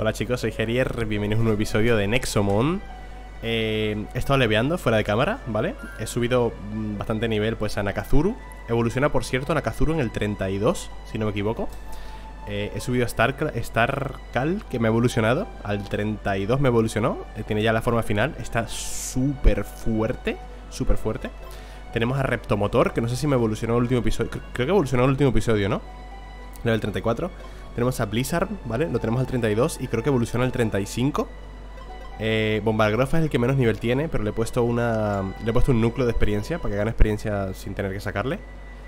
Hola chicos, soy Gerier, bienvenidos a un nuevo episodio de Nexomon. He estado leveando fuera de cámara, ¿vale? He subido bastante nivel pues a Nakazuru. Evoluciona, por cierto, Nakazuru en el 32, si no me equivoco. He subido a Starkal, que me ha evolucionado. Al 32 me evolucionó. Tiene ya la forma final. Está súper fuerte, súper fuerte. Tenemos a Reptomotor, que no sé si me evolucionó el último episodio. Creo que evolucionó el último episodio, ¿no? Level 34. Tenemos a Blizzard, ¿vale? Lo tenemos al 32 y creo que evoluciona al 35. Bombardgrove es el que menos nivel tiene, pero le he puesto un núcleo de experiencia para que gane experiencia sin tener que sacarle.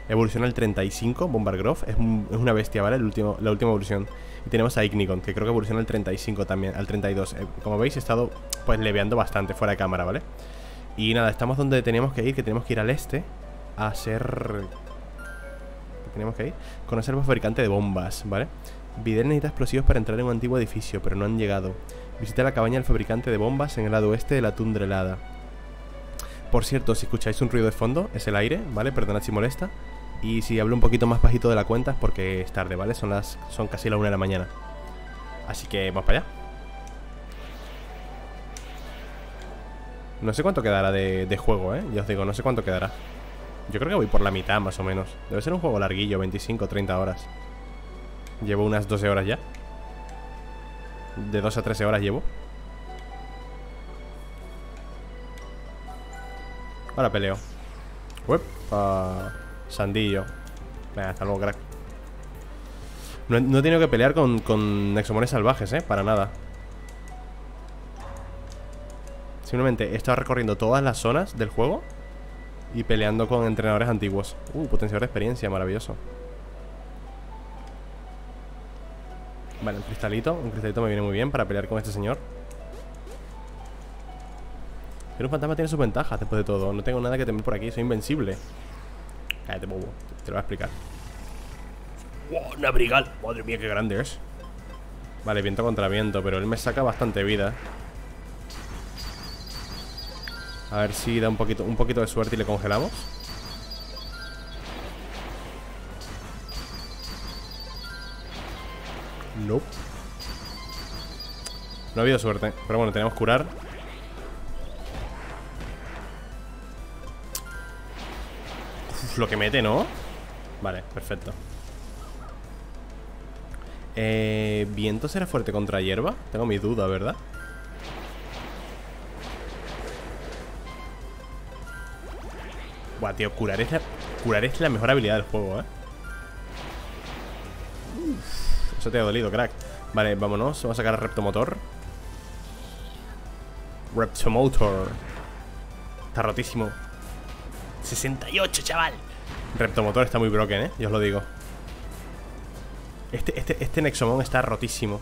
Evoluciona al 35, Bombardgrove. Es una bestia, ¿vale? La última evolución. Y tenemos a Ignicon, que creo que evoluciona al 35 también, al 32. Como veis, he estado pues leveando bastante fuera de cámara, ¿vale? Y nada, estamos donde teníamos que ir, que tenemos que ir al este a hacer... Tenemos que ir. Conocer al fabricante de bombas, ¿vale? Videl necesita explosivos para entrar en un antiguo edificio, pero no han llegado. Visita la cabaña del fabricante de bombas en el lado oeste de la tundra helada. Por cierto, si escucháis un ruido de fondo, es el aire, ¿vale? Perdonad si molesta. Y si hablo un poquito más bajito de la cuenta es porque es tarde, ¿vale? Son casi la 1 de la mañana. Así que vamos para allá. No sé cuánto quedará de juego, ¿eh? Ya os digo, no sé cuánto quedará. Yo creo que voy por la mitad, más o menos. Debe ser un juego larguillo, 25, 30 horas. Llevo unas 12 horas ya. De 2 a 13 horas llevo. Ahora peleo. Uepa. Sandillo. Venga, hasta luego, crack. No he tenido que pelear con Nexomones salvajes, ¿eh? Para nada. Simplemente he estado recorriendo todas las zonas del juego y peleando con entrenadores antiguos. Potenciador de experiencia, maravilloso. Vale, un cristalito me viene muy bien para pelear con este señor. Pero un fantasma tiene sus ventajas después de todo. No tengo nada que temer por aquí, soy invencible. Cállate, bobo, te lo voy a explicar. ¡Wow! ¡Una brigal! Madre mía, qué grande es. Vale, viento contra viento, pero él me saca bastante vida. A ver si da un poquito de suerte y le congelamos. Nope. No ha habido suerte. Pero bueno, tenemos que curar. Uf, lo que mete, ¿no? Vale, perfecto. ¿Viento será fuerte contra hierba? Tengo mis dudas, ¿verdad? Buah, tío, curar es la mejor habilidad del juego, ¿eh? Uf, eso te ha dolido, crack. Vale, vámonos, vamos a sacar a Reptomotor. Reptomotor. Está rotísimo. 68, chaval. Reptomotor está muy broken, ¿eh? Yo os lo digo. Este Nexomon está rotísimo.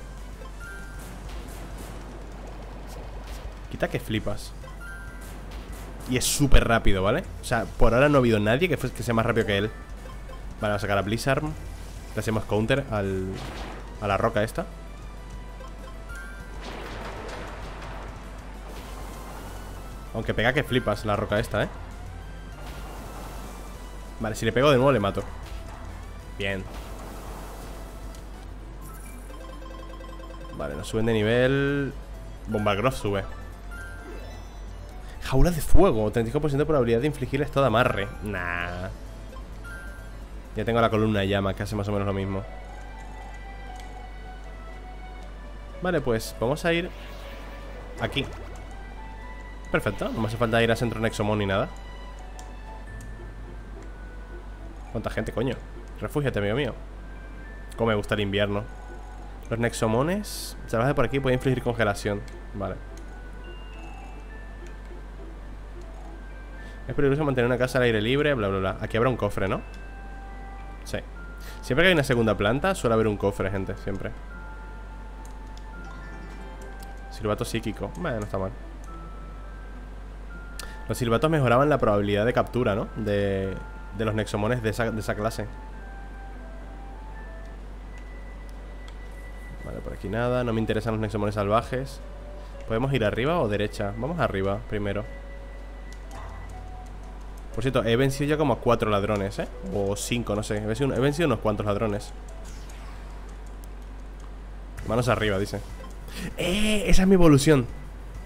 Quita que flipas. Y es súper rápido, ¿vale? O sea, por ahora no ha habido nadie que sea más rápido que él. Vale, vamos a sacar a Blizzard. Le hacemos counter a la roca esta. Aunque pega que flipas la roca esta, ¿eh? Vale, si le pego de nuevo le mato. Bien. Vale, nos suben de nivel. Bombardgrove sube. Jaula de fuego, 35% de probabilidad de infligir estado de amarre. Nah. Ya tengo la columna de llama, que hace más o menos lo mismo. Vale, pues vamos a ir aquí. Perfecto, no me hace falta ir a centro Nexomon ni nada. ¿Cuánta gente, coño? Refúgiate, amigo mío. Como me gusta el invierno. Los Nexomones salvajes por aquí pueden infligir congelación. Vale. Es peligroso mantener una casa al aire libre, bla, bla, bla. Aquí habrá un cofre, ¿no? Sí. Siempre que hay una segunda planta suele haber un cofre, gente, siempre. Silbato psíquico. Bueno, no está mal. Los silbatos mejoraban la probabilidad de captura, ¿no? De los nexomones de esa clase. Vale, por aquí nada. No me interesan los nexomones salvajes. ¿Podemos ir arriba o derecha? Vamos arriba primero. Por cierto, he vencido ya como a 4 ladrones, ¿eh? O 5, no sé. He vencido unos cuantos ladrones. Manos arriba, dice. Esa es mi evolución,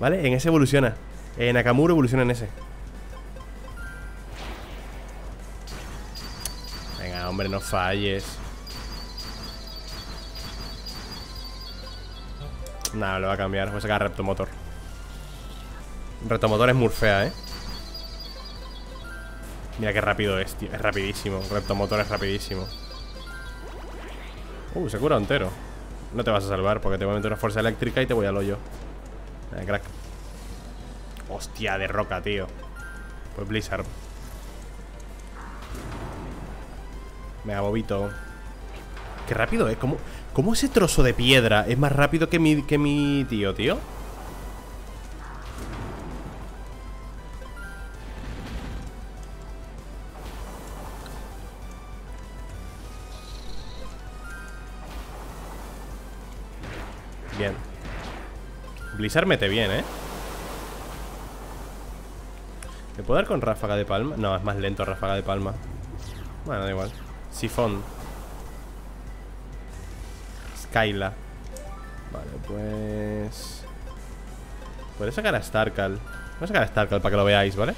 ¿vale? En ese evoluciona. Nakamura evoluciona en ese. Venga, hombre, no falles. Nada, lo va a cambiar. Voy a sacar Reptomotor. Reptomotor es murfea, ¿eh? Mira qué rápido es, tío. Es rapidísimo. Reptomotor es rapidísimo. Se cura entero. No te vas a salvar porque te voy a meter una fuerza eléctrica y te voy al hoyo. Crack. Hostia, de roca, tío. Pues Blizzard. Venga, bobito. Qué rápido es. ¿Cómo ese trozo de piedra es más rápido que mi tío, tío? Bien. Blizzard mete bien, ¿eh? ¿Me puedo dar con ráfaga de palma? No, es más lento ráfaga de palma. Bueno, da igual. Sifón. Skyla. Vale, pues... podría sacar a Starkal. Voy a sacar a Starkal para que lo veáis, ¿vale?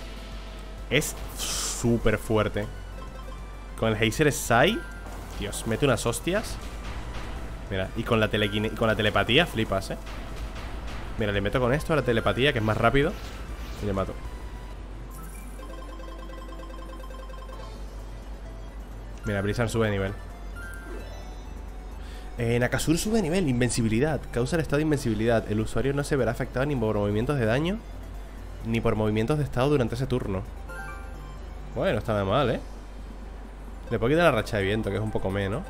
Es súper fuerte. Con el Heiser Sai. Dios, mete unas hostias. Mira, y con la telepatía flipas, ¿eh? Mira, le meto con esto a la telepatía, que es más rápido. Y le mato. Mira, Blizzard sube de nivel. Nakazuru sube de nivel. Invencibilidad. Causa el estado de invencibilidad. El usuario no se verá afectado ni por movimientos de daño ni por movimientos de estado durante ese turno. Bueno, está nada mal, ¿eh? Le puedo quitar la racha de viento, que es un poco menos.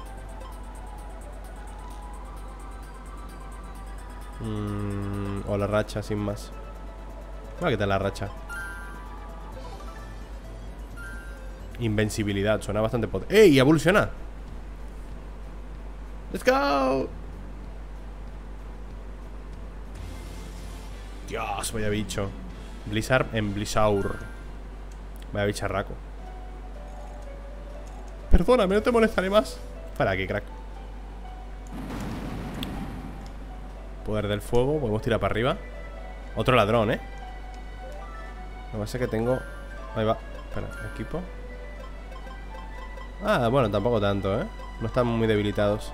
O la racha, sin más. Voy a quitar la racha. Invencibilidad, suena bastante potente. ¡Ey! ¡Evoluciona! ¡Let's go! Dios, vaya bicho. Blizzard en Blizzaur. Vaya bicharraco. Perdóname, no te molestaré más. Para aquí, crack. Poder del fuego, podemos tirar para arriba. Otro ladrón, ¿eh? Lo que pasa es que tengo... ahí va, espera, equipo. Ah, bueno, tampoco tanto, ¿eh? No están muy debilitados.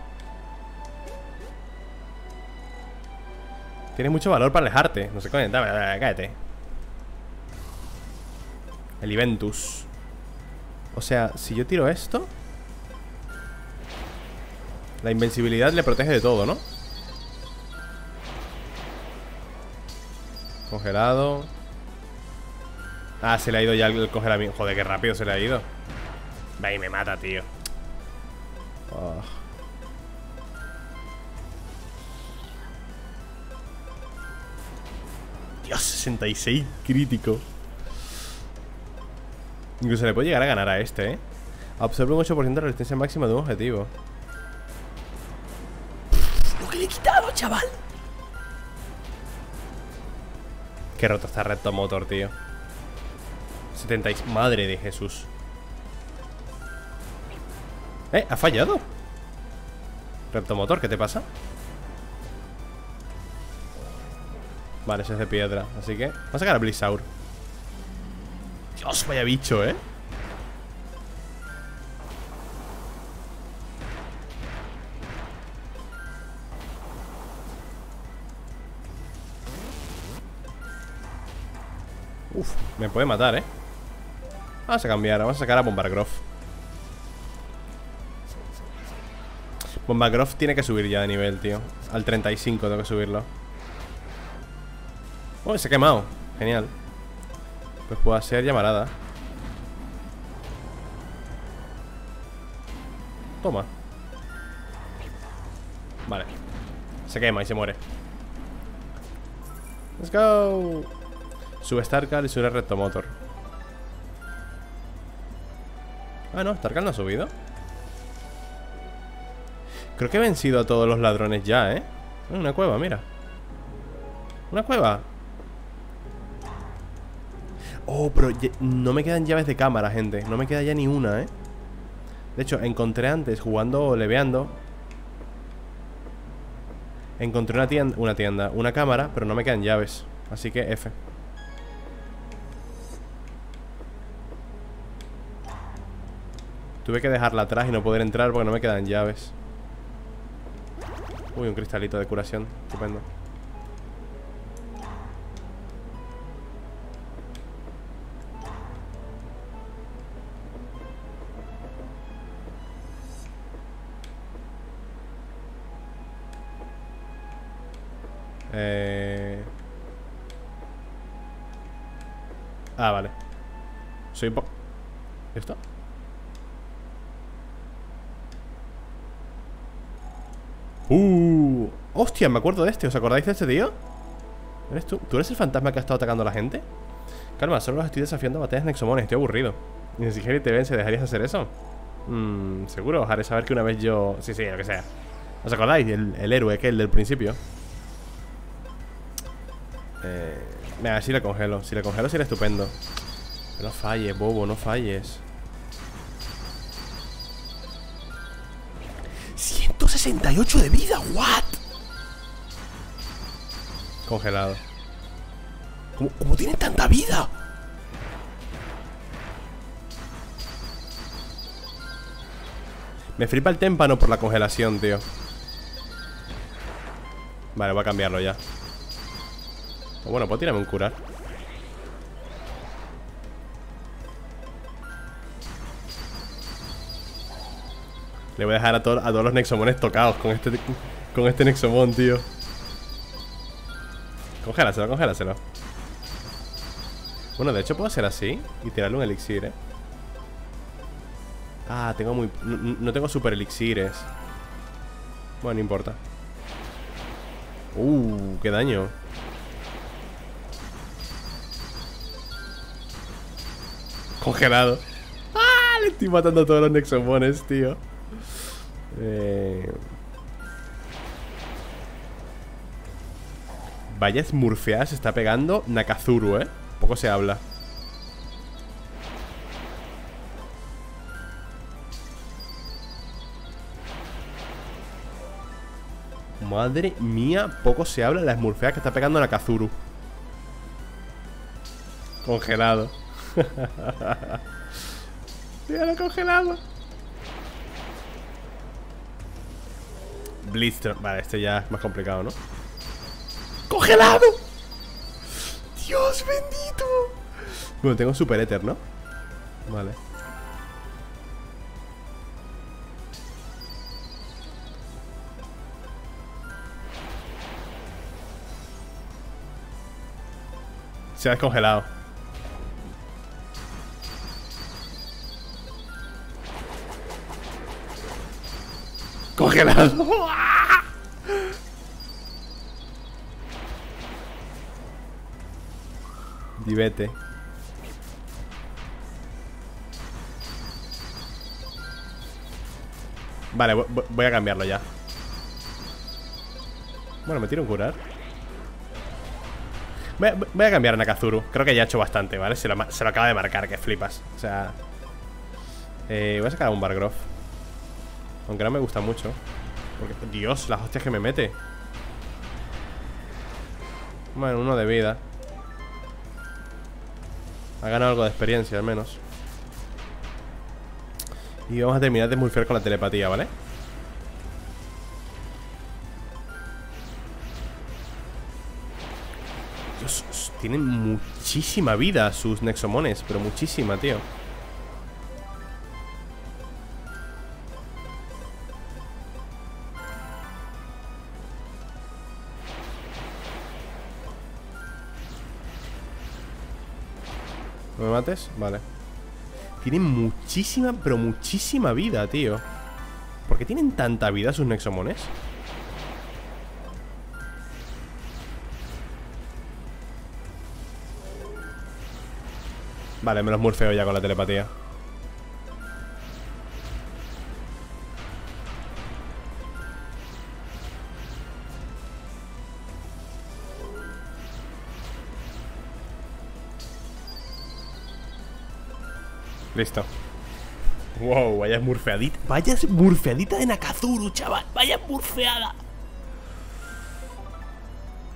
Tienes mucho valor para alejarte. No sé, coño, cállate. El Iventus. O sea, si yo tiro esto, la invencibilidad le protege de todo, ¿no? Congelado. Ah, se le ha ido ya el congelamiento. Joder, qué rápido se le ha ido. Va y me mata, tío. Oh. Dios, 66 crítico. Incluso le puede llegar a ganar a este, ¿eh? Absorbe un 8% de resistencia máxima de un objetivo. Lo que le he quitado, chaval. Qué roto está Reptomotor, tío. 70. Madre de Jesús. Ha fallado. Reptomotor, ¿qué te pasa? Vale, ese es de piedra. Así que... vamos a sacar a Blizzaur. Dios, vaya bicho, ¿eh? Uf, me puede matar, ¿eh? Vamos a cambiar, vamos a sacar a Bombardgrove. Bombardgrove tiene que subir ya de nivel, tío. Al 35 tengo que subirlo. ¡Oh, se ha quemado! Genial. Pues puedo hacer llamarada. Toma. Vale. Se quema y se muere. ¡Let's go! Sube Starkal y sube Reptomotor. Ah, no, Starkal no ha subido. Creo que he vencido a todos los ladrones ya, ¿eh? Una cueva, mira. Una cueva. Oh, pero no me quedan llaves de cámara, gente. No me queda ya ni una, ¿eh? De hecho, encontré antes, jugando o leveando, Encontré una cámara, pero no me quedan llaves. Así que F. Tuve que dejarla atrás y no poder entrar porque no me quedan llaves. Uy, un cristalito de curación. Estupendo. Ah, vale. Soy po... ¿Esto? Hostia, me acuerdo de este. ¿Os acordáis de este tío? ¿Eres tú? ¿Tú eres el fantasma que ha estado atacando a la gente? Calma, solo los estoy desafiando a batallas nexomones. Estoy aburrido. ¿Y ni siquiera te vence? ¿Dejarías hacer eso? Seguro, os haré saber que una vez yo... Sí, lo que sea. ¿Os acordáis? El héroe, que es el del principio. Mira, si la congelo. Si la congelo sería estupendo. Pero no falles, bobo, no falles. 168 de vida, what? Congelado. ¿Cómo tiene tanta vida? Me flipa el témpano por la congelación, tío. Vale, voy a cambiarlo ya. Bueno, puedo tirarme un curar. Le voy a dejar a todos los nexomones tocados con este nexomon, tío. Congélaselo, congélaselo. Bueno, de hecho puedo hacer así y tirarle un elixir, ¿eh? Ah, tengo muy... No tengo super elixires. Bueno, no importa. Qué daño. Congelado. ¡Ah! Le estoy matando a todos los nexomones, tío. Vaya smurfeada se está pegando Nakazuru, ¿eh? Poco se habla. Madre mía, poco se habla de la smurfeada que está pegando Nakazuru. Congelado. Míralo, congelado. Blitzcrank. Vale, este ya es más complicado, ¿no? ¡Congelado! ¡Dios bendito! Bueno, tengo super éter, ¿no? Vale. Se ha descongelado. Congelado. Divete. Vale, voy a cambiarlo ya. Bueno, me tiro un curar. Voy a cambiar a Nakazuru. Creo que ya ha hecho bastante, ¿vale? Se lo acaba de marcar, que flipas. O sea... voy a sacar a Bombardgrove. Aunque no me gusta mucho porque, Dios, las hostias que me mete. Bueno, uno de vida. Ha ganado algo de experiencia, al menos. Y vamos a terminar de smurfear con la telepatía, ¿vale? Dios, tienen muchísima vida sus nexomones. Pero muchísima, tío. ¿Me mates? Vale. Tienen muchísima, pero muchísima vida, tío. ¿Por qué tienen tanta vida sus nexomones? Vale, me los murfeo ya con la telepatía. Listo. Wow, vaya smurfeadita. Vaya smurfeadita de Nakazuru, chaval. Vaya smurfeada.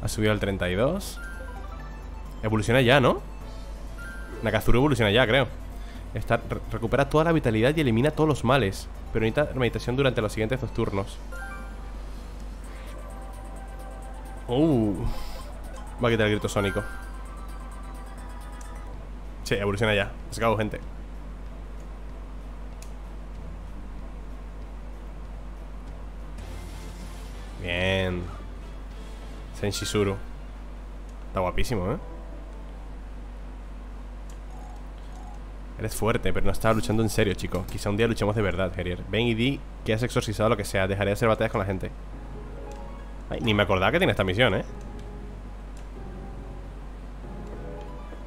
Ha subido al 32. Evoluciona ya, ¿no? Nakazuru evoluciona ya, creo. Recupera toda la vitalidad y elimina todos los males. Pero necesita meditación durante los siguientes dos turnos. Va a quitar el grito sónico. Sí, evoluciona ya. Se acabó, gente. Bien. Senshizuru. Está guapísimo, ¿eh? Eres fuerte, pero no estás luchando en serio, chico. Quizá un día luchemos de verdad, Gerier. Ven y di que has exorcizado lo que sea. Dejaré de hacer batallas con la gente. Ay, ni me acordaba que tiene esta misión, ¿eh?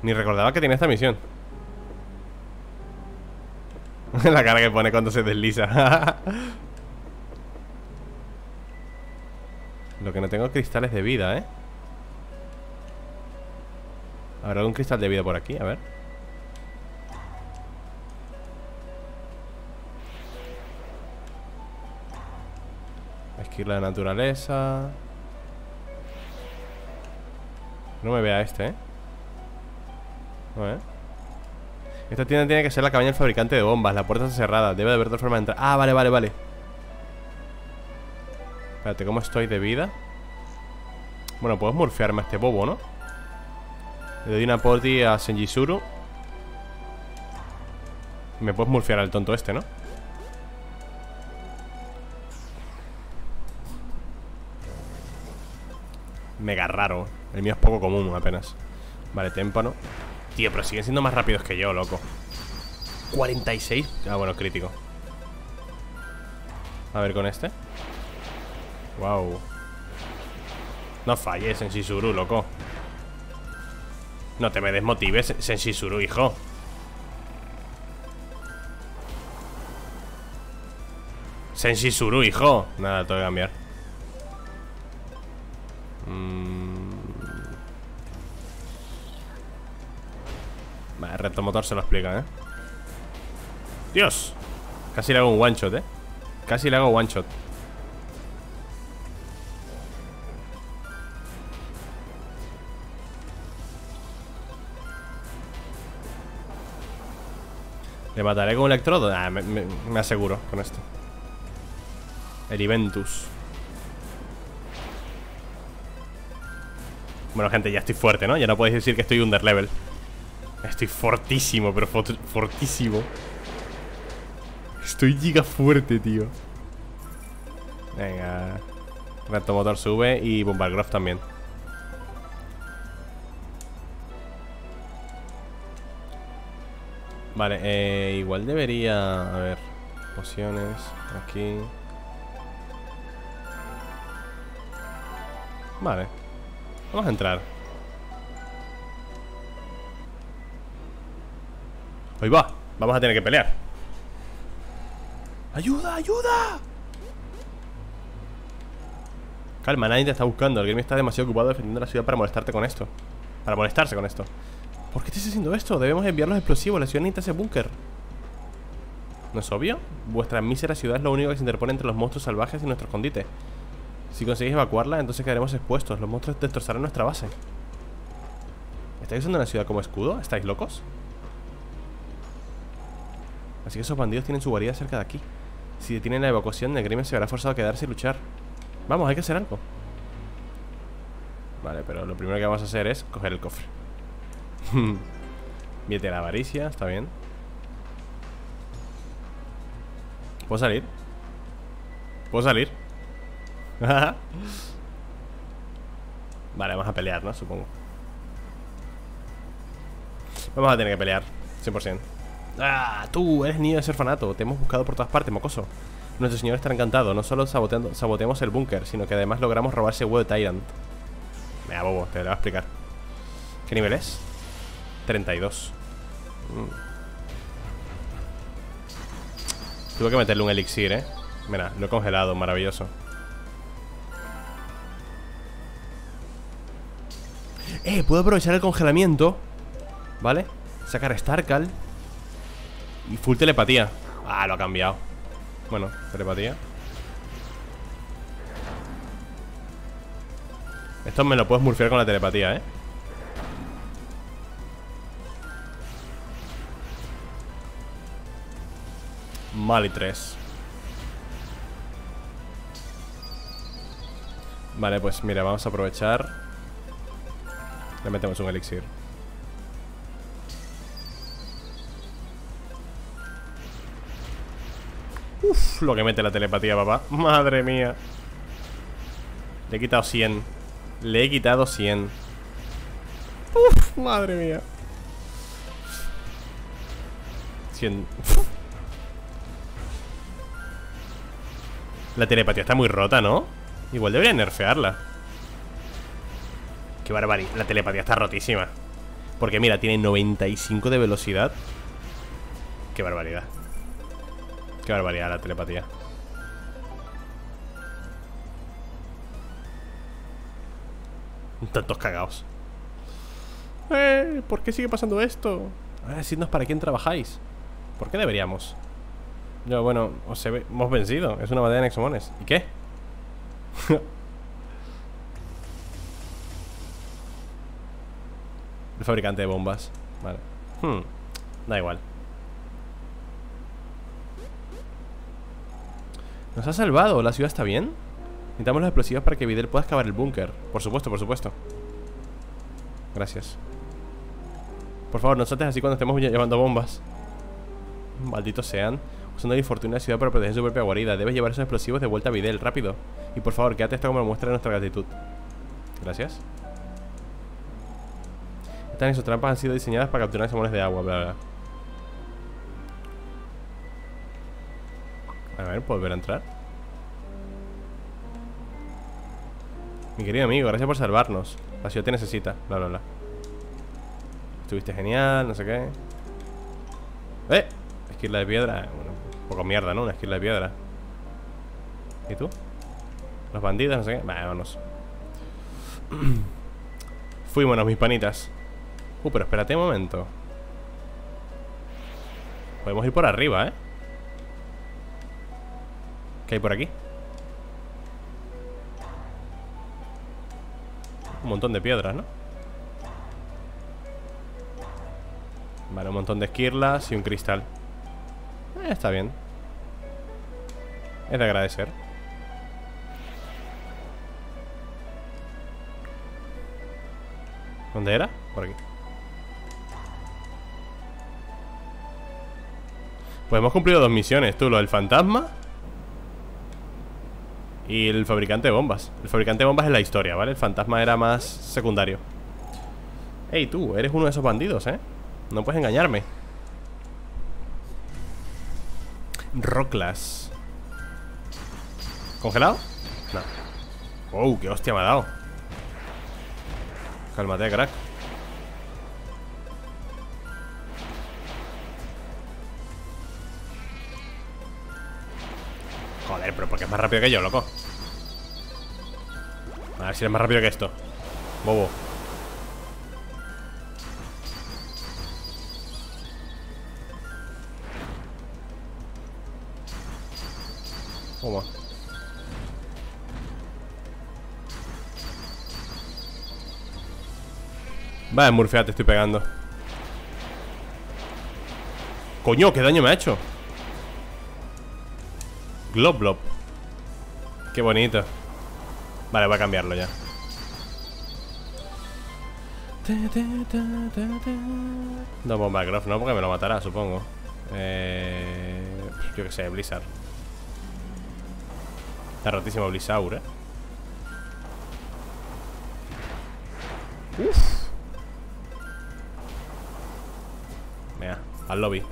Ni recordaba que tiene esta misión. La cara que pone cuando se desliza. Lo que no tengo es cristales de vida, ¿eh? ¿Habrá algún cristal de vida por aquí? A ver. Esquirla de naturaleza. No me vea este, ¿eh? Esta tienda tiene que ser la cabaña del fabricante de bombas. La puerta está cerrada, debe de haber otra forma de entrar. Ah, vale, vale, vale. Espérate, ¿cómo estoy de vida? Bueno, puedo smurfearme a este bobo, ¿no? Le doy una poti a Senshizuru. Me puedo smurfear al tonto este, ¿no? Mega raro. El mío es poco común, apenas. Vale, témpano. Tío, pero siguen siendo más rápidos que yo, loco. 46. Ah, bueno, crítico. A ver con este. Wow. No falles, Senshizuru, loco. No te me desmotives, Senshizuru, hijo. Senshizuru, hijo. Nada, tengo que cambiar. Vale, el Reptomotor se lo explica, ¿eh? ¡Dios! Casi le hago un one shot, ¿eh? Casi le hago one shot. ¿Le mataré con un electrodo? Ah, me aseguro con esto. El Iventus. Bueno, gente, ya estoy fuerte, ¿no? Ya no podéis decir que estoy underlevel. Estoy fortísimo, pero fortísimo. Estoy giga fuerte, tío. Venga. Reptomotor sube y Bombardgrove también. Vale, igual debería... A ver, pociones, aquí. Vale, vamos a entrar. Hoy va, vamos a tener que pelear. ¡Ayuda, ayuda! Calma, nadie te está buscando. El game está demasiado ocupado defendiendo la ciudad para molestarte con esto. Para molestarse con esto. ¿Por qué estás haciendo esto? Debemos enviar los explosivos. La ciudad necesita ese búnker. ¿No es obvio? Vuestra mísera ciudad es lo único que se interpone entre los monstruos salvajes y nuestro escondite. Si conseguís evacuarla, entonces quedaremos expuestos. Los monstruos destrozarán nuestra base. ¿Estáis usando la ciudad como escudo? ¿Estáis locos? Así que esos bandidos tienen su guarida cerca de aquí. Si detienen la evacuación, el gremio se verá forzado a quedarse y luchar. Vamos, hay que hacer algo. Vale, pero lo primero que vamos a hacer es coger el cofre. Miete la avaricia, está bien. ¿Puedo salir? ¿Puedo salir? Vale, vamos a pelear, ¿no? Supongo. Vamos a tener que pelear, 100%. ¡Ah! Tú eres niño de ese orfanato. Te hemos buscado por todas partes, mocoso. Nuestro señor está encantado. No solo saboteamos el búnker, sino que además logramos robar ese huevo de Tyrant. Mira, bobo, te lo voy a explicar. ¿Qué nivel es? 32. Tuve que meterle un elixir, ¿eh? Mira, lo he congelado, maravilloso. Puedo aprovechar el congelamiento, ¿vale? Sacar Starkal. Y full telepatía. Ah, lo ha cambiado. Bueno, telepatía. Esto me lo puedo smurfear con la telepatía, ¿eh? Vale, 3. Vale, pues mira, vamos a aprovechar. Le metemos un elixir. Uf, lo que mete la telepatía, papá. Madre mía. Le he quitado 100. Le he quitado 100. Uf, madre mía. 100. La telepatía está muy rota, ¿no? Igual debería nerfearla. Qué barbaridad. La telepatía está rotísima. Porque mira, tiene 95 de velocidad. Qué barbaridad. Qué barbaridad la telepatía. Tantos cagaos. ¿Por qué sigue pasando esto? A ver, decidnos para quién trabajáis. ¿Por qué deberíamos? Yo, bueno, os hemos vencido. Es una batalla de Nexomones. ¿Y qué? El fabricante de bombas. Vale. Da igual. Nos ha salvado, la ciudad está bien. Necesitamos los explosivos para que Videl pueda excavar el búnker. Por supuesto, por supuesto. Gracias. Por favor, no saltes así cuando estemos llevando bombas. Malditos sean. Usando la infortuna de la ciudad para proteger su propia guarida. Debes llevar esos explosivos de vuelta a Videl, rápido. Y por favor, quédate hasta como lo muestra nuestra gratitud. Gracias. Estas sus trampas han sido diseñadas para capturar salmones de agua, bla, bla. A ver, ¿puedo volver a entrar? Mi querido amigo, gracias por salvarnos. La ciudad te necesita, bla, bla, bla. Estuviste genial, no sé qué. ¡Eh! Esquirla de piedra. Bueno, un poco mierda, ¿no? Una esquirla de piedra. ¿Y tú? Los bandidos, no sé qué. Vale, vámonos. Fuímonos, mis panitas. Pero espérate un momento. Podemos ir por arriba, ¿eh? ¿Qué hay por aquí? Un montón de piedras, ¿no? Vale, un montón de esquirlas y un cristal. Está bien. Es de agradecer. ¿Dónde era? Por aquí. Pues hemos cumplido dos misiones, tú, lo del fantasma y el fabricante de bombas. El fabricante de bombas es la historia, ¿vale? El fantasma era más secundario. Ey, tú, eres uno de esos bandidos, ¿eh? No puedes engañarme. Roclas. ¿Congelado? No. ¡Wow! ¡Qué hostia me ha dado! Cálmate, crack. Joder, pero porque es más rápido que yo, loco. A ver si eres más rápido que esto, bobo. ¿Cómo? Vale, Murphy, te estoy pegando. Coño, qué daño me ha hecho. Glob, glob. Qué bonito. Vale, voy a cambiarlo ya. No, Bombardgrove no, porque me lo matará, supongo. Yo que sé, Blizzard. Está rotísimo Blizzaur, ¿eh? Uff. Mira, al lobby.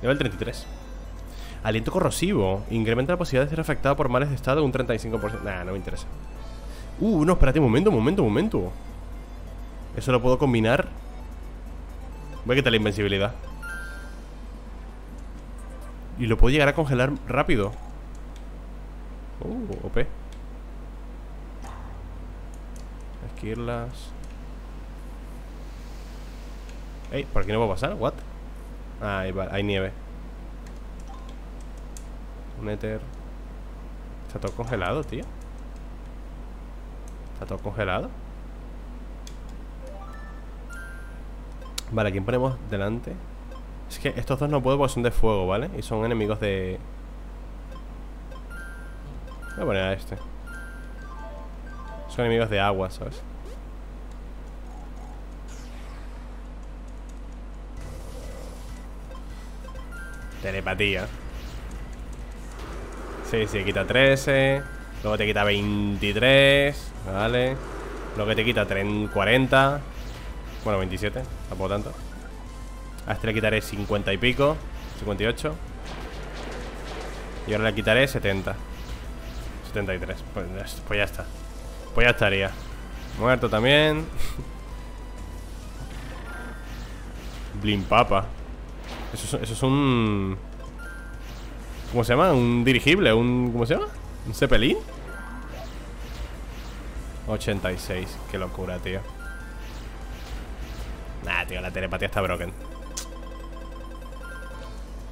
Nivel 33. Aliento corrosivo. Incrementa la posibilidad de ser afectado por males de estado un 35%. Nah, no me interesa. No, espérate un momento, un momento, un momento. Eso lo puedo combinar. Voy a quitar la invencibilidad. Y lo puedo llegar a congelar rápido. OP. Esquirlas. Ey, ¿por aquí no puedo pasar? ¿What? Ah, vale, hay nieve. Un éter. Está todo congelado, tío. Está todo congelado. Vale, ¿a quién ponemos delante? Es que estos dos no puedo porque son de fuego, ¿vale? Y son enemigos de... Voy a poner a este. Son enemigos de agua, ¿sabes? Telepatía. Sí, quita 13. Luego te quita 23. Vale. Luego te quita 40. Bueno, 27, tampoco tanto. A este le quitaré 50 y pico, 58. Y ahora le quitaré 70, 73, pues ya está. Pues ya estaría. Muerto también. Blimpapa. Eso es un... ¿Cómo se llama? Un dirigible, un... ¿Cómo se llama? ¿Un cepelín? 86, qué locura, tío. Nah, tío, la telepatía está broken.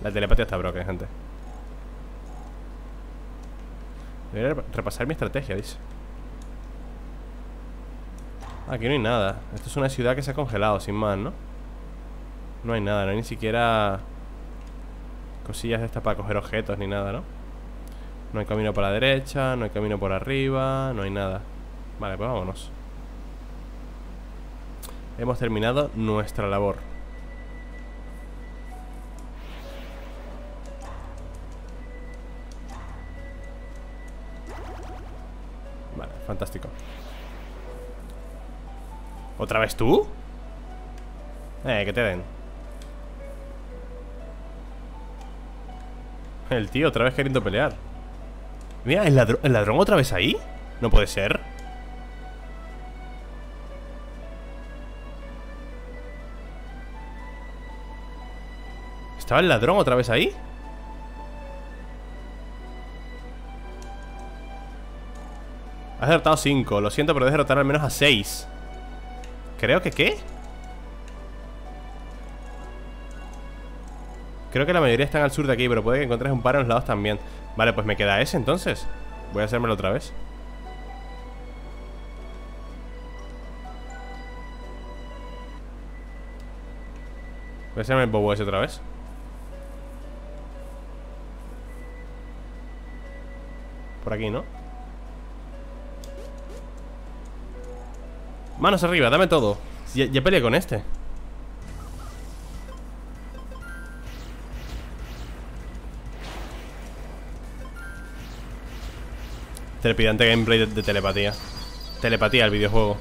La telepatía está broken, gente. Debería repasar mi estrategia, dice. Aquí no hay nada. Esto es una ciudad que se ha congelado, sin más, ¿no? No hay nada, no hay ni siquiera cosillas de estas para coger objetos ni nada, ¿no? No hay camino para la derecha, no hay camino por arriba, no hay nada. Vale, pues vámonos. Hemos terminado nuestra labor. Vale, fantástico. ¿Otra vez tú? Que te den. El tío otra vez queriendo pelear. Mira, el ladrón otra vez ahí. No puede ser. ¿Estaba el ladrón otra vez ahí? Has derrotado 5. Lo siento, pero debes derrotar al menos a 6. Creo que ¿qué? Creo que la mayoría están al sur de aquí, pero puede que encuentres un par en los lados también. Vale, pues me queda ese entonces. Voy a hacérmelo otra vez. Voy a hacerme el bobo ese otra vez. Por aquí, ¿no? Manos arriba, dame todo. Ya peleé con este. Trepidante gameplay de telepatía. Telepatía al videojuego.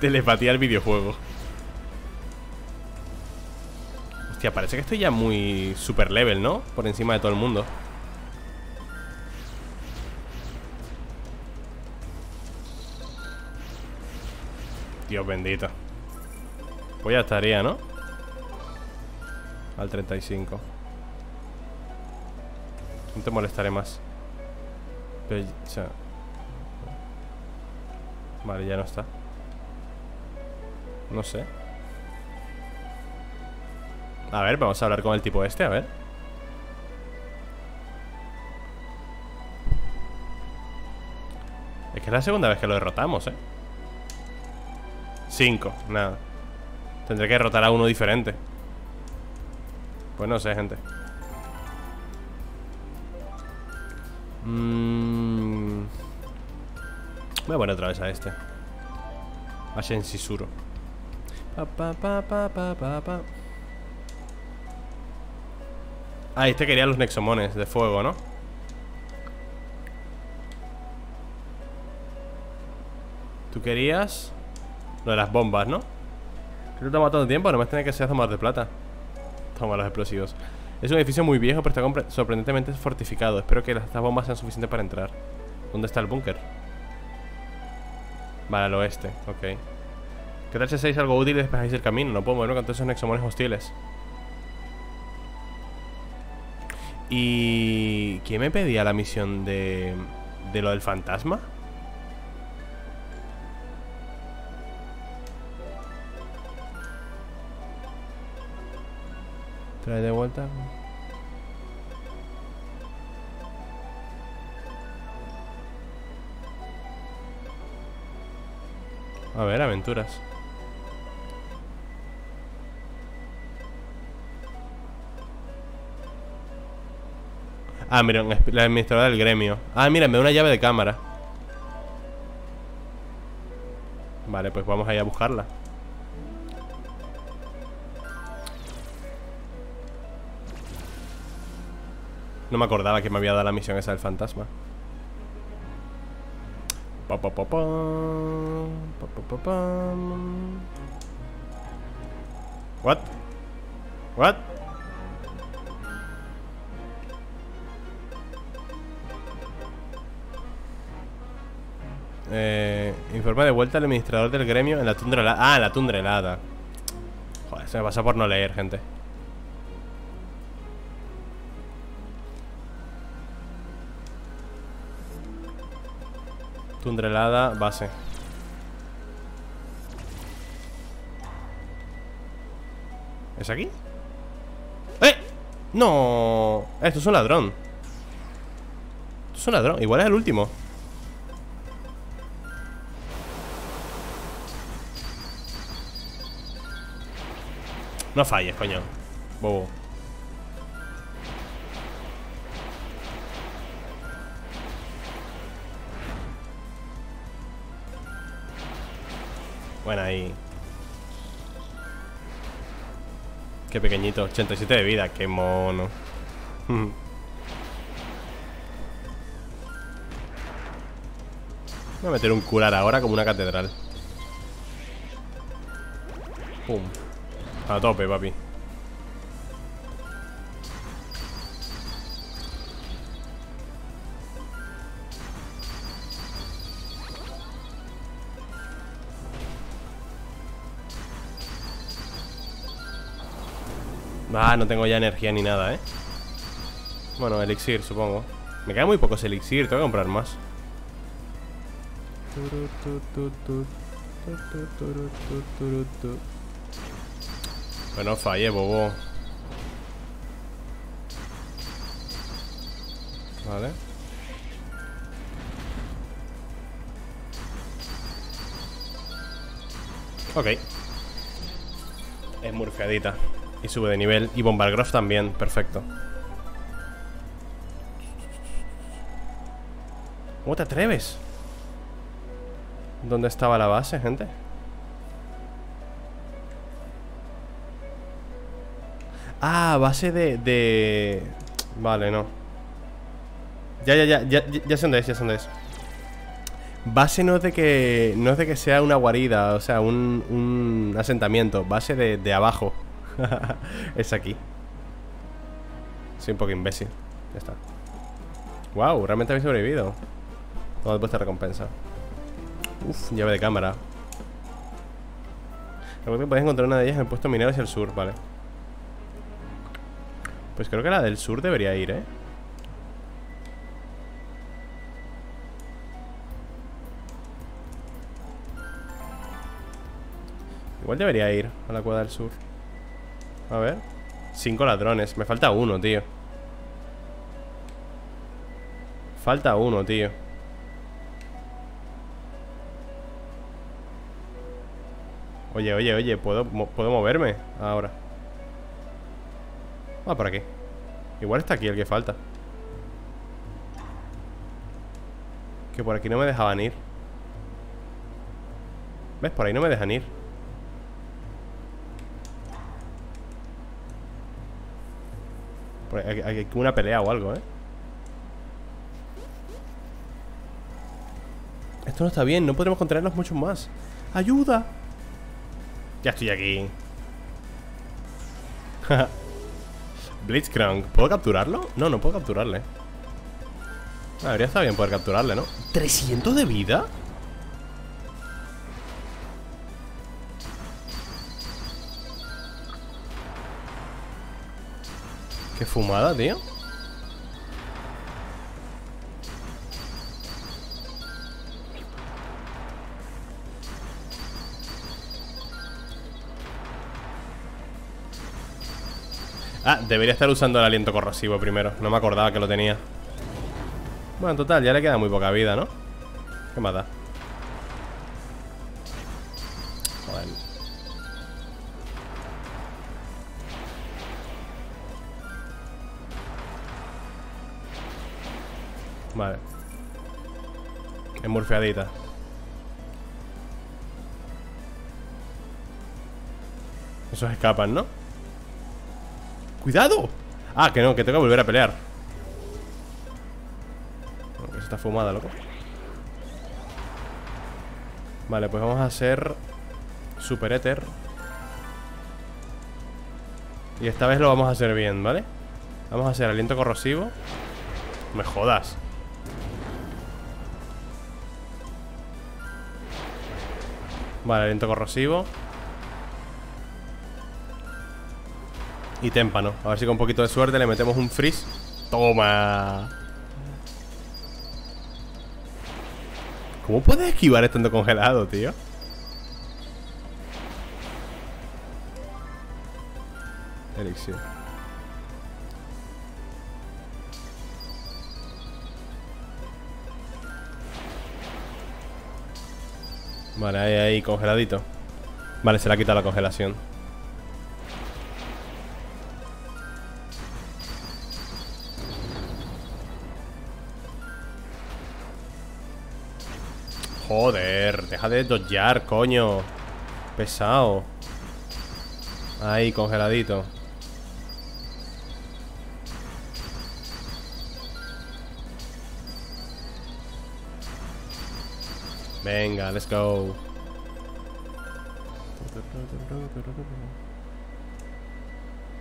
Telepatía al videojuego. Hostia, parece que estoy ya muy super level, ¿no? Por encima de todo el mundo. Dios bendito. Pues ya estaría, ¿no? Al 35. No te molestaré más. Pero ya... Vale, ya no está. No sé. A ver, vamos a hablar con el tipo este, a ver. Es que es la segunda vez que lo derrotamos, 5, nada. Tendré que derrotar a uno diferente. Pues no sé, gente. Voy a poner otra vez a este. A Senshizuru. Ah, este quería los Nexomones de fuego, ¿no? Tú querías lo de las bombas, ¿no? Creo que toma tanto tiempo, nomás tiene que ser tomadas de plata. Toma los explosivos. Es un edificio muy viejo, pero está sorprendentemente fortificado. Espero que estas bombas sean suficientes para entrar. ¿Dónde está el búnker? Vale, al oeste, ok. ¿Qué tal si hacéis algo útil y despejáis el camino? No puedo moverme contra esos nexomones hostiles. ¿Y quién me pedía la misión de lo del fantasma? Trae de vuelta. A ver, aventuras. Ah, mira, la administradora del gremio. Ah, mira, me da una llave de cámara. Vale, pues vamos a ir a buscarla. No me acordaba que me había dado la misión esa del fantasma. Pa, pa, pa, pa, pa, pa, pa, pa. What? What? Informa de vuelta al administrador del gremio en la tundra helada. Ah, en la tundra helada. Joder, se me pasa por no leer, gente. Tundra helada, base. ¿Es aquí? ¡Eh! ¡No! Esto es un ladrón. Esto es un ladrón. Igual es el último. No falles, coño. Bobo. Bueno, ahí. Qué pequeñito, 87 de vida, qué mono. Voy a meter un curar ahora como una catedral. Pum. A tope, papi. Ah, no tengo ya energía ni nada, ¿eh? Bueno, elixir, supongo. Me queda muy poco ese elixir, tengo que comprar más. Bueno, fallé, bobo. Vale. Ok. Es murfiadita. Y sube de nivel. Y Bombardgrove también, perfecto. ¿Cómo te atreves? ¿Dónde estaba la base, gente? Ah, base de... Vale, no. Ya sé dónde es, Base no es de que... No es de que sea una guarida. O sea, un asentamiento. Base de abajo. Es aquí. Soy un poco imbécil. Ya está. Wow, realmente habéis sobrevivido. No me he puesto recompensa. Uf, llave de cámara. Recuerdo que podéis encontrar una de ellas en el puesto minero hacia el sur, vale. Pues creo que la del sur debería ir, ¿eh? Igual debería ir a la cueva del sur. A ver, 5 ladrones. Me falta uno, tío. Oye, ¿puedo moverme? Ahora. Ah, por aquí. Igual está aquí el que falta. Que por aquí no me dejaban ir. ¿Ves? Por ahí no me dejan ir. Hay una pelea o algo, ¿eh? Esto no está bien, no podremos contenerlos mucho más. ¡Ayuda! Ya estoy aquí. Blitzcrank, ¿puedo capturarlo? No, no puedo capturarle. Habría estado bien poder capturarle, ¿no? ¿300 de vida? Qué fumada, tío. Ah, debería estar usando el aliento corrosivo primero. No me acordaba que lo tenía. Bueno, en total, ya le queda muy poca vida, ¿no? ¿Qué más da? Joder. Vale. Emurfeadita. Esos escapan, ¿no? ¡Cuidado! Ah, que no, que tengo que volver a pelear. No, que eso está fumada, loco. Vale, pues vamos a hacer Super Éter. Y esta vez lo vamos a hacer bien, ¿vale? Vamos a hacer aliento corrosivo. ¡Me jodas! Vale, aliento corrosivo. Y témpano. A ver si con un poquito de suerte le metemos un freeze. ¡Toma! ¿Cómo puedes esquivar estando congelado, tío? Elixir. Vale, ahí, congeladito. Vale, se le ha quitado la congelación. Joder, deja de dodgear, coño. Pesado. Ahí, congeladito. Venga, let's go.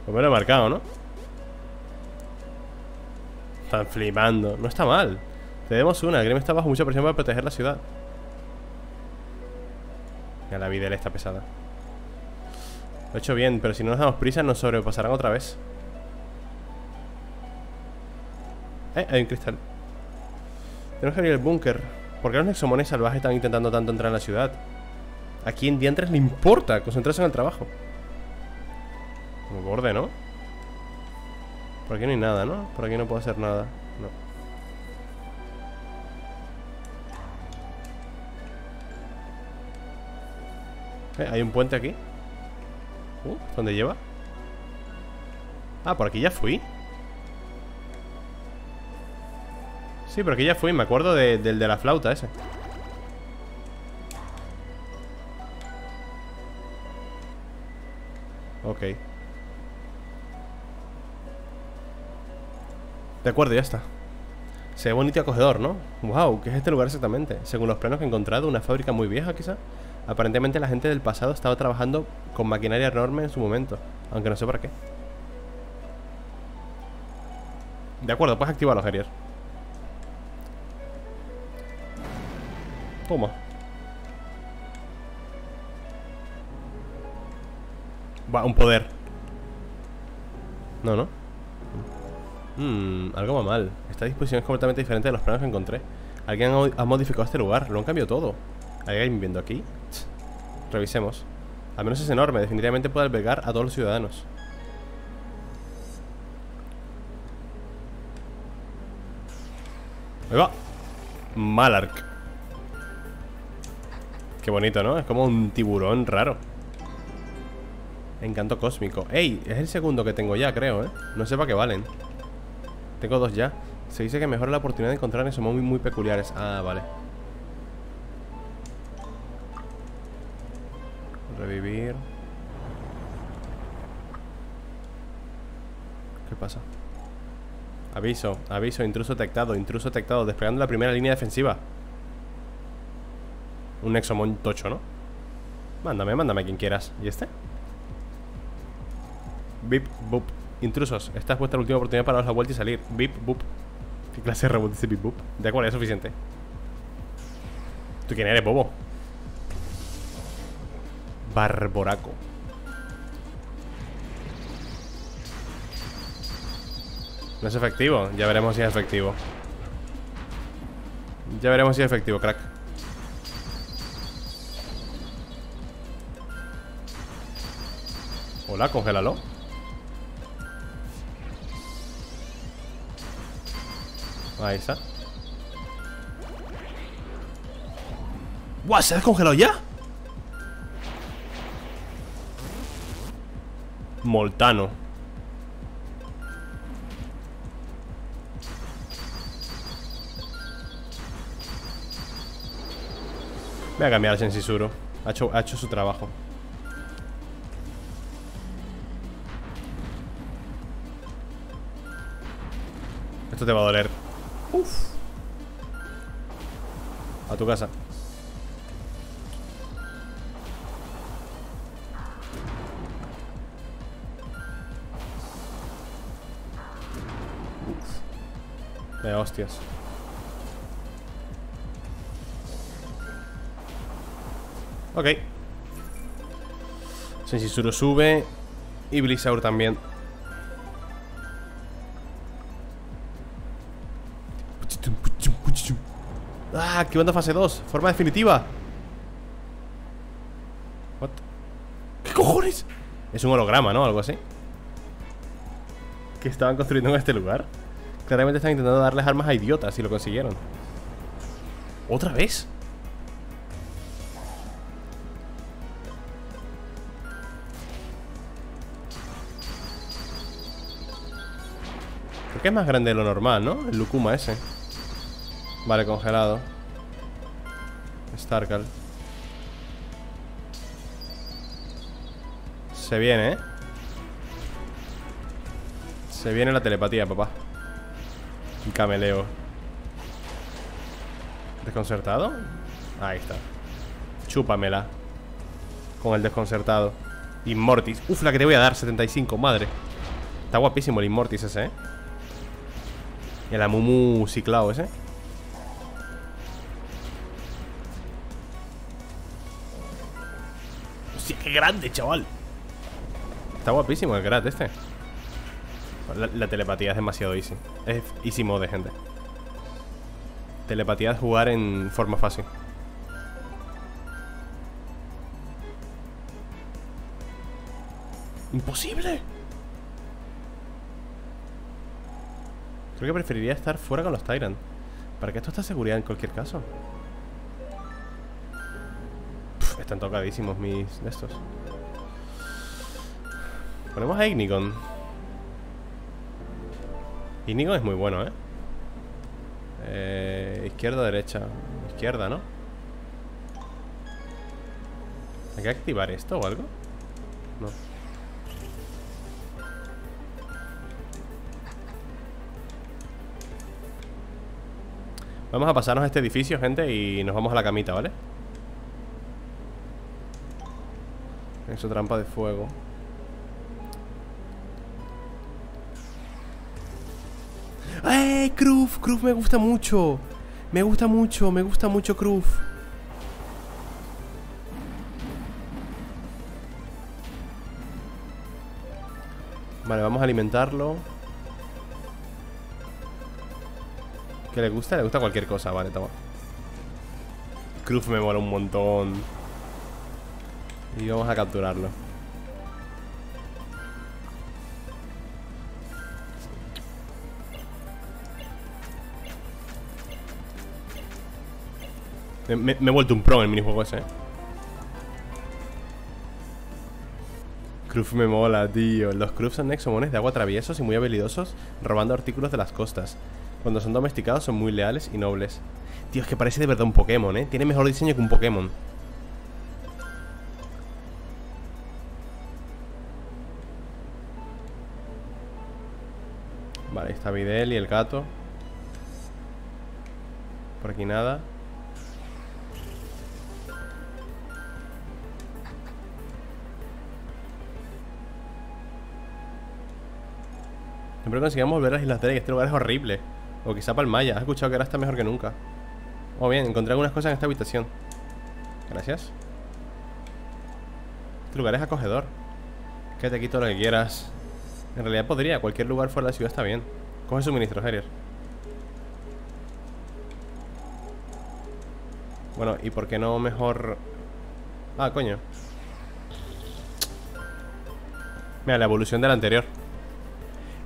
Pues me lo he marcado, ¿no? Están flipando. No está mal. Tenemos una. El Grimm está bajo mucha presión para proteger la ciudad. Mira, la Videl está pesada. Lo he hecho bien, pero si no nos damos prisa nos sobrepasarán otra vez. Hay un cristal. Tenemos que abrir el búnker. ¿Por qué los nexomones salvajes están intentando tanto entrar en la ciudad? ¿A quién diantres le importa concentrarse en el trabajo? Como borde, ¿no? Por aquí no hay nada, ¿no? Por aquí no puedo hacer nada. No. Hay un puente aquí. ¿Dónde lleva? Ah, por aquí ya fui. Sí, por aquí ya fui. Me acuerdo del de la flauta ese. Ok. De acuerdo, ya está. Se ve bonito y acogedor, ¿no? Wow, ¿qué es este lugar exactamente? Según los planos que he encontrado, una fábrica muy vieja, quizá. Aparentemente la gente del pasado estaba trabajando con maquinaria enorme en su momento, aunque no sé para qué. De acuerdo, puedes activarlo, Gerier. Toma. Va, un poder. No, ¿no? Algo va mal. Esta disposición es completamente diferente de los planos que encontré. Alguien ha modificado este lugar, lo han cambiado todo. ¿Hay alguien viviendo aquí? Revisemos. Al menos es enorme, definitivamente puede albergar a todos los ciudadanos. Ahí va. Malark. Qué bonito, ¿no? Es como un tiburón raro. Encanto cósmico. ¡Ey! Es el segundo que tengo ya, creo, ¿eh? No sé para qué valen. Tengo dos ya. Se dice que mejora la oportunidad de encontrar esos muy, muy peculiares. Ah, vale. Revivir. ¿Qué pasa? Aviso, aviso, intruso detectado, desplegando la primera línea defensiva. Un Nexomon tocho, ¿no? Mándame, mándame a quien quieras. ¿Y este? Bip, bup. Intrusos, esta es vuestra última oportunidad para daros la vuelta y salir. Bip, bup. ¿Qué clase de robot dice bip, bup? De acuerdo, es suficiente. ¿Tú quién eres, bobo? Barboraco. No es efectivo. Ya veremos si es efectivo. Ya veremos si es efectivo, crack. Hola, congélalo. Ahí está. ¡Guau! ¿Se ha descongelado ya? Moltano. Voy a cambiar a Senshizuru. Ha hecho su trabajo. Esto te va a doler. Uf. A tu casa. Uf. De hostias. Ok. Senshizuru sube. Y Blizzaur también. ¡Ah! Activando fase 2. Forma definitiva. What? ¿Qué cojones? Es un holograma, ¿no? Algo así. Que estaban construyendo en este lugar. Claramente están intentando darles armas a idiotas. Y lo consiguieron. ¿Otra vez? Creo que es más grande de lo normal, ¿no? El Lukuma ese. Vale, congelado. Starkal. Se viene, ¿eh? Se viene la telepatía, papá. Y cameleo. ¿Desconcertado? Ahí está. Chúpamela. Con el desconcertado. Immortis. Uf, la que te voy a dar, 75, madre. Está guapísimo el Immortis ese, ¿eh? Y el Amumu ciclado ese. ¡Hostia, qué grande, chaval! Está guapísimo el Grat este. La telepatía es demasiado easy. Es easy mode, gente. Telepatía es jugar en forma fácil. ¡Imposible! Creo que preferiría estar fuera con los Tyrant. ¿Para qué esto está seguridad en cualquier caso? Están tocadísimos mis de estos. Ponemos a Ignicon. Ignicon es muy bueno, ¿eh? Izquierda, derecha. Izquierda, ¿no? ¿Hay que activar esto o algo? No. Vamos a pasarnos a este edificio, gente. Y nos vamos a la camita, ¿vale? Eso, trampa de fuego. ¡Ay, Kruf! Kruf me gusta mucho. Me gusta mucho Kruf. Vale, vamos a alimentarlo. ¿Qué le gusta? Le gusta cualquier cosa, vale, toma. Kruf me mola un montón. Y vamos a capturarlo. Me he vuelto un pro en el minijuego ese. Kruf me mola, tío. Los Kruf son nexomones de agua traviesos y muy habilidosos, robando artículos de las costas. Cuando son domesticados son muy leales y nobles. Tío, es que parece de verdad un Pokémon, ¿eh? Tiene mejor diseño que un Pokémon. Vale, ahí está Videl y el gato. Por aquí nada. Siempre consigamos volver a las Islas Tere, que este lugar es horrible. O quizá Palmaya, has escuchado que ahora está mejor que nunca. Oh, bien, encontré algunas cosas en esta habitación. Gracias. Este lugar es acogedor. Quédate aquí todo lo que quieras. En realidad podría, cualquier lugar fuera de la ciudad está bien. Coge suministros, Gerier. Bueno, ¿y por qué no mejor...? Ah, coño. Mira, la evolución del anterior.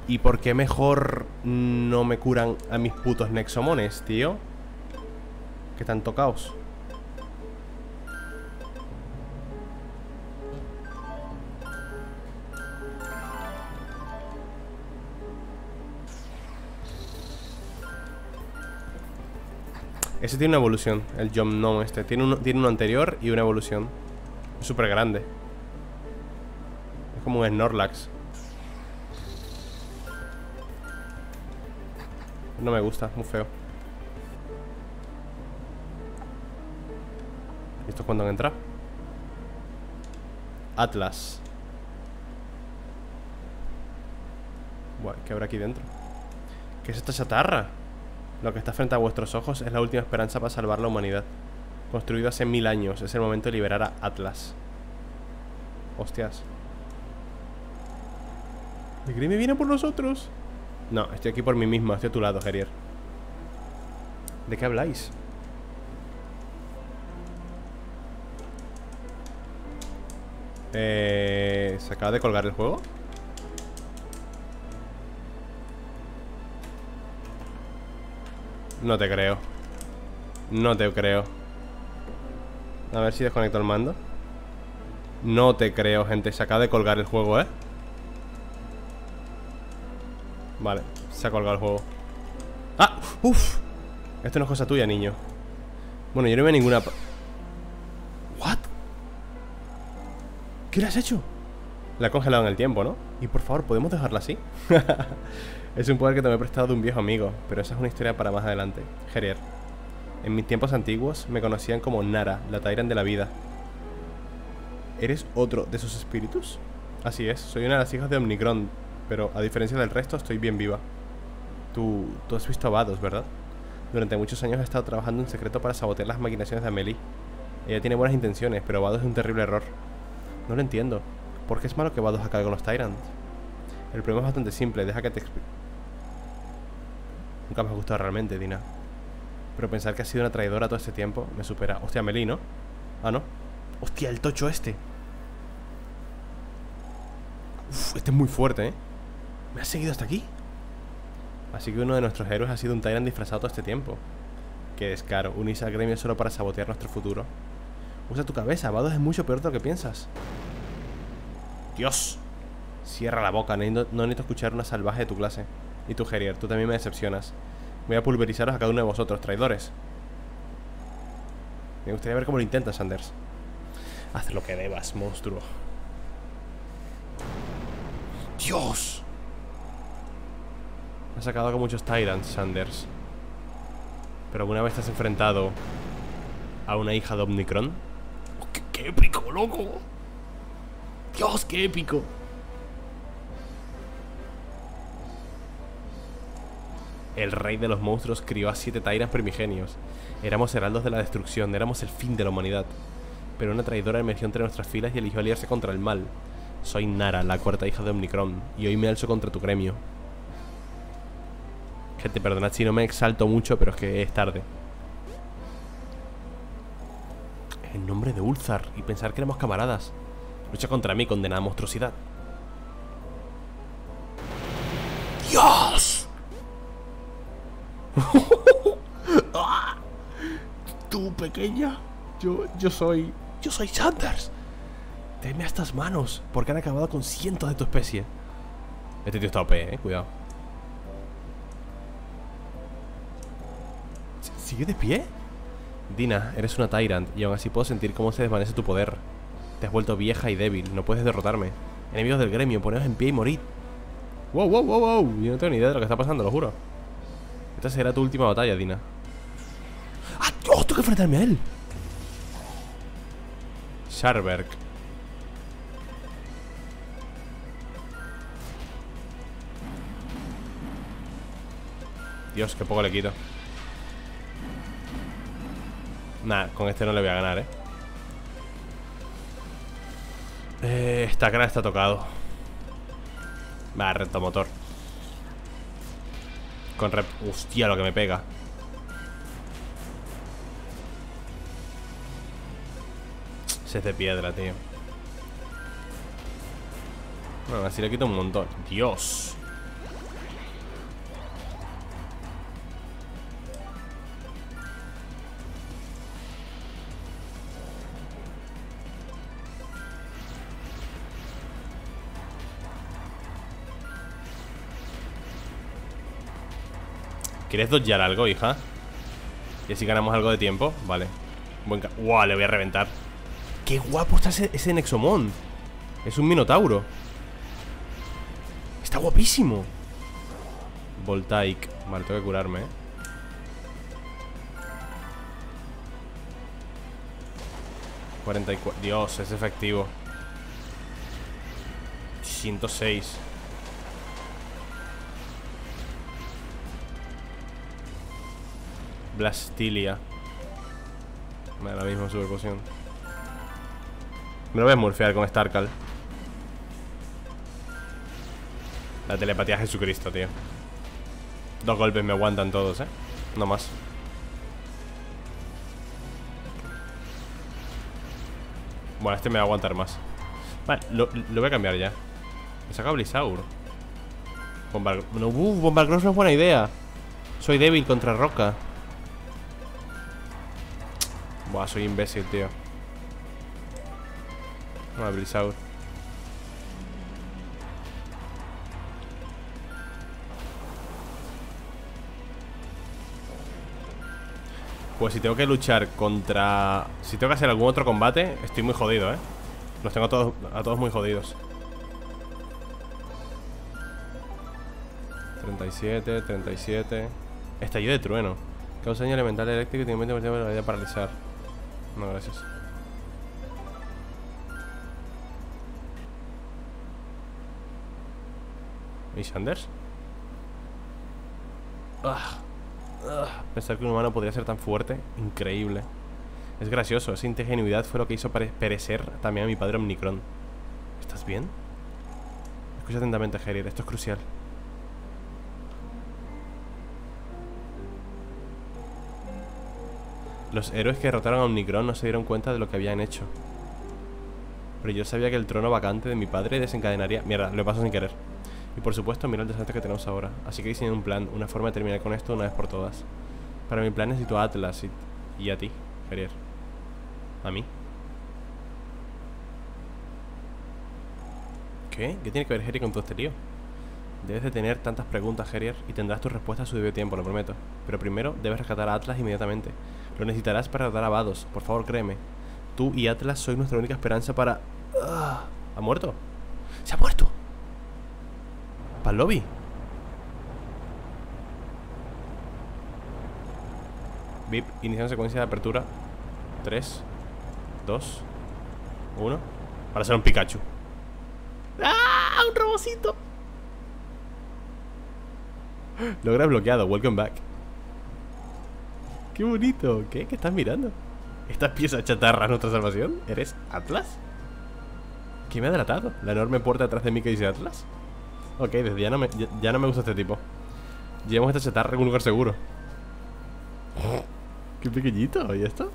¿Y por qué mejor no me curan a mis putos Nexomones, tío? Que están tocados. Ese tiene una evolución, el Jomnom este. Tiene uno anterior y una evolución. Es súper grande. Es como un Snorlax. No me gusta, muy feo. ¿Y esto es cuando han entrado? Atlas. Buah, ¿qué habrá aquí dentro? ¿Qué es esta chatarra? Lo que está frente a vuestros ojos es la última esperanza para salvar la humanidad. Construido hace 1000 años. Es el momento de liberar a Atlas. Hostias. ¿El Grimm viene por nosotros? No, estoy aquí por mí misma. Estoy a tu lado, Gerier. ¿De qué habláis? ¿Se acaba de colgar el juego? No te creo. No te creo. A ver si desconecto el mando. No te creo, gente. Se acaba de colgar el juego, ¿eh? Vale, se ha colgado el juego. ¡Ah! ¡Uf! Esto no es cosa tuya, niño. Bueno, yo no veo ninguna... ¿What? ¿Qué le has hecho? La ha congelado en el tiempo, ¿no? Y por favor, ¿podemos dejarla así? Es un poder que tomé prestado de un viejo amigo, pero esa es una historia para más adelante. Gerier, en mis tiempos antiguos me conocían como Nara, la Tyrant de la vida. ¿Eres otro de sus espíritus? Así es, soy una de las hijas de Omicron, pero a diferencia del resto estoy bien viva. Tú has visto a Vados, ¿verdad? Durante muchos años he estado trabajando en secreto para sabotear las maquinaciones de Meli. Ella tiene buenas intenciones, pero Vados es un terrible error. No lo entiendo. ¿Por qué es malo que Vados acabe con los Tyrants? El problema es bastante simple, deja que te explique. Nunca me ha gustado realmente, Dina. Pero pensar que has sido una traidora todo este tiempo me supera. Hostia, Meli, ¿no? Ah, ¿no? Hostia, el tocho este. Uf, este es muy fuerte, ¿eh? ¿Me has seguido hasta aquí? Así que uno de nuestros héroes ha sido un Tyrant disfrazado todo este tiempo. Qué descaro, unirse al gremio solo para sabotear nuestro futuro. Usa tu cabeza, Vados es mucho peor de lo que piensas. ¡Dios! Cierra la boca, no necesito escuchar una salvaje de tu clase. Y tú, Gerier, tú también me decepcionas. Voy a pulverizaros a cada uno de vosotros, traidores. Me gustaría ver cómo lo intentas, Sanders. Haz lo que debas, monstruo. ¡Dios! Has acabado con muchos Tyrants, Sanders. ¿Pero alguna vez te has enfrentado a una hija de Omicron? ¡Oh, qué épico, loco! ¡Dios, qué épico! El rey de los monstruos crió a 7 Tyrants primigenios. Éramos heraldos de la destrucción, éramos el fin de la humanidad. Pero una traidora emergió entre nuestras filas y eligió aliarse contra el mal. Soy Nara, la cuarta hija de Omicron, y hoy me alzo contra tu gremio. Gente, perdonad si no me exalto mucho, pero es que es tarde. En nombre de Ulzar, y pensar que éramos camaradas. Lucha contra mí, condenada monstruosidad. ¡Dios! Tú, pequeña. Yo soy Sanders. Teme a estas manos, porque han acabado con cientos de tu especie. Este tío está OP, cuidado. ¿Sigue de pie? Dina, eres una Tyrant, y aún así puedo sentir cómo se desvanece tu poder. Te has vuelto vieja y débil, no puedes derrotarme. Enemigos del gremio, poneos en pie y morid. Wow, wow, wow, wow. Yo no tengo ni idea de lo que está pasando, lo juro. Esta será tu última batalla, Dina. ¡Ah, Dios! Tengo que enfrentarme a él. Sharberg. Dios, que poco le quito. Nah, con este no le voy a ganar, esta cara está tocado. Va, Reptomotor. Con rep... Hostia, lo que me pega. Se es de piedra, tío. Bueno, así le quito un montón. Dios. ¿Quieres dodgear algo, hija? Y así ganamos algo de tiempo. Vale. ¡Wow! Le voy a reventar. ¡Qué guapo está ese Nexomon! Es un Minotauro. ¡Está guapísimo! Voltaic. Vale, tengo que curarme, ¿eh? ¡44! Dios, es efectivo. 106. Blastilia. Me da la misma super poción. Me lo voy a smurfear con Starkal. La telepatía de Jesucristo, tío. Dos golpes me aguantan todos, no más. Bueno, este me va a aguantar más. Vale, lo voy a cambiar ya. Me saca Blizzaur. Bombardgrove. No, Bombardgrove no es buena idea. Soy débil contra roca. Buah, soy imbécil, tío. Vale, Blizzaur. Pues si tengo que luchar contra... Si tengo que hacer algún otro combate, estoy muy jodido, ¿eh? Los tengo a todos muy jodidos. 37, 37. Estallido de trueno. Causa daño elemental eléctrico y tiene 20% de probabilidad de paralizar. No, gracias. ¿Y Sanders? Pensar que un humano podría ser tan fuerte. Increíble. Es gracioso, esa ingenuidad fue lo que hizo perecer también a mi padre Omicron. ¿Estás bien? Escucha atentamente, Gerier, esto es crucial. Los héroes que derrotaron a Omicron no se dieron cuenta de lo que habían hecho. Pero yo sabía que el trono vacante de mi padre desencadenaría... Mierda, lo paso sin querer. Y por supuesto, mira el desastre que tenemos ahora. Así que diseñé un plan, una forma de terminar con esto una vez por todas. Para mi plan necesito a Atlas y a ti, Gerier. ¿A mí? ¿Qué? ¿Qué tiene que ver Gerier con todo este lío? Debes de tener tantas preguntas, Gerier, y tendrás tus respuestas a su debido tiempo, lo prometo. Pero primero debes rescatar a Atlas inmediatamente. Lo necesitarás para derrotar a Vados, por favor, créeme. Tú y Atlas sois nuestra única esperanza para... ¿Ha muerto? ¡Se ha muerto! ¿Para el lobby? VIP, iniciando secuencia de apertura. 3, 2, 1. Para ser un Pikachu. ¡Ah! ¡Un robocito! Logra bloqueado. Welcome back. ¡Qué bonito! ¿Qué? ¿Qué estás mirando? ¿Estas piezas chatarras nuestra salvación? ¿Eres Atlas? ¿Quién me ha delatado? ¿La enorme puerta atrás de mí que dice Atlas? Ok, desde ya no me gusta este tipo. Llevamos esta chatarra en un lugar seguro. ¡Qué pequeñito! ¿Y esto?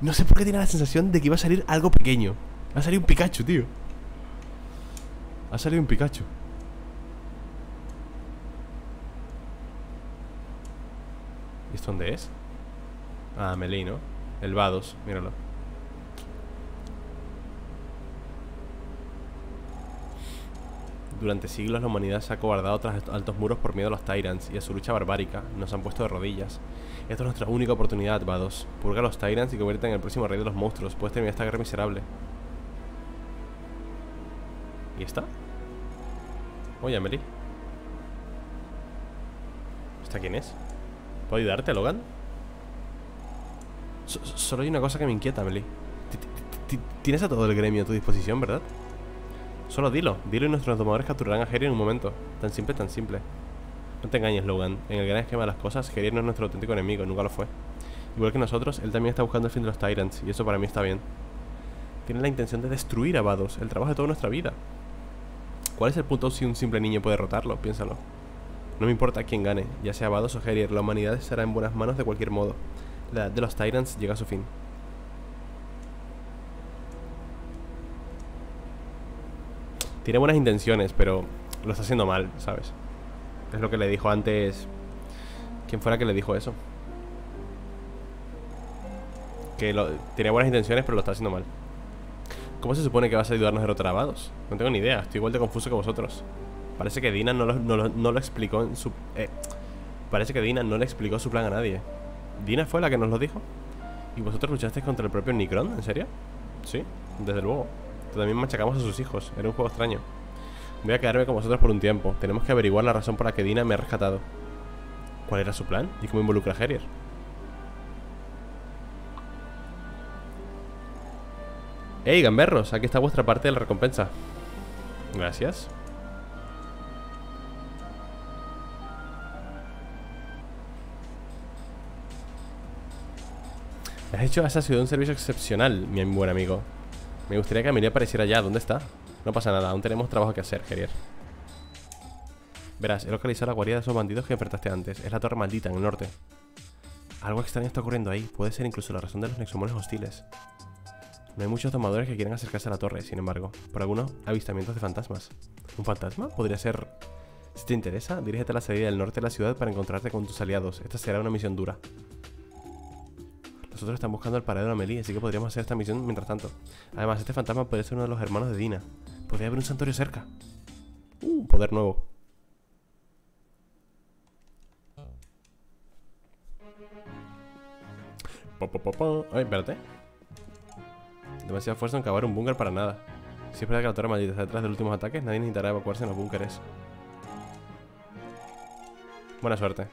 No sé por qué tiene la sensación de que iba a salir algo pequeño. Ha salido un Pikachu, tío. Ha salido un Pikachu. ¿Y esto dónde es? Ah, Meli, ¿no? El Vados, míralo. Durante siglos la humanidad se ha acobardado tras altos muros por miedo a los Tyrants y a su lucha barbárica. Nos han puesto de rodillas. Esta es nuestra única oportunidad, Vados. Purga a los Tyrants y convierte en el próximo rey de los monstruos. Puedes terminar esta guerra miserable. ¿Y esta? Oye, Amelie. ¿Esta quién es? ¿Puedo ayudarte, Logan? Solo hay una cosa que me inquieta, Amelie. Tienes a todo el gremio a tu disposición, ¿verdad? Solo dilo y nuestros domadores capturarán a Gerier en un momento. Tan simple, tan simple. No te engañes, Logan. En el gran esquema de las cosas, Gerier no es nuestro auténtico enemigo, nunca lo fue. Igual que nosotros, él también está buscando el fin de los Tyrants, y eso para mí está bien. Tiene la intención de destruir a Vados, el trabajo de toda nuestra vida. ¿Cuál es el punto si un simple niño puede derrotarlo? Piénsalo. No me importa quién gane, ya sea Vados o Gerier, la humanidad estará en buenas manos de cualquier modo. La edad de los Tyrants llega a su fin. Tiene buenas intenciones, pero lo está haciendo mal, ¿sabes? Es lo que le dijo antes... ¿Quién fuera que le dijo eso? Que tenía buenas intenciones, pero lo está haciendo mal. ¿Cómo se supone que vas a ayudarnos a derrotar a Vados? No tengo ni idea, estoy igual de confuso que vosotros. Parece que Dina no lo explicó en su... Parece que Dina no le explicó su plan a nadie. ¿Dina fue la que nos lo dijo? ¿Y vosotros luchasteis contra el propio Omicron? ¿En serio? Sí, desde luego. También machacamos a sus hijos. Era un juego extraño. Voy a quedarme con vosotros por un tiempo. Tenemos que averiguar la razón por la que Dina me ha rescatado. ¿Cuál era su plan? ¿Y cómo involucra a Gerier? ¡Ey, gamberros! Aquí está vuestra parte de la recompensa. Gracias. Has hecho a esa ciudad un servicio excepcional, mi buen amigo. Me gustaría que Amelia apareciera allá. ¿Dónde está? No pasa nada, aún tenemos trabajo que hacer, Gerier. Verás, he localizado la guarida de esos bandidos que enfrentaste antes. Es la torre maldita en el norte. Algo extraño está ocurriendo ahí. Puede ser incluso la razón de los nexomones hostiles. No hay muchos tomadores que quieran acercarse a la torre, sin embargo, por algunos avistamientos de fantasmas. ¿Un fantasma? Podría ser... Si te interesa, dirígete a la salida del norte de la ciudad para encontrarte con tus aliados. Esta será una misión dura. Nosotros estamos buscando el paradero de Meli, así que podríamos hacer esta misión mientras tanto. Además, este fantasma puede ser uno de los hermanos de Dina. Podría haber un santuario cerca. Poder nuevo. Ay, espérate. Demasiada fuerza en cavar un búnker para nada. Si es verdad que la torre maldita está detrás de los últimos ataques, nadie necesitará evacuarse en los búnkeres. Buena suerte.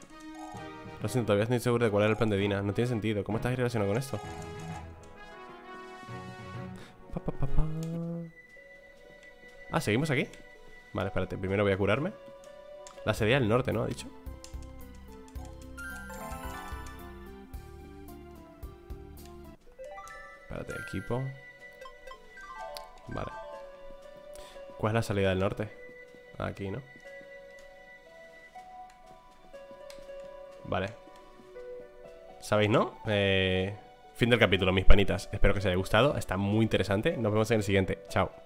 Lo siento, todavía estoy seguro de cuál era el plan de Dina. No tiene sentido. ¿Cómo estás relacionado con esto? Ah, ¿seguimos aquí? Vale, espérate. Primero voy a curarme. La serie del norte, ¿no? Ha dicho. Espérate, equipo. Vale. ¿Cuál es la salida del norte? Aquí, ¿no? Vale. ¿Sabéis, no? Fin del capítulo, mis panitas. Espero que os haya gustado. Está muy interesante. Nos vemos en el siguiente. Chao.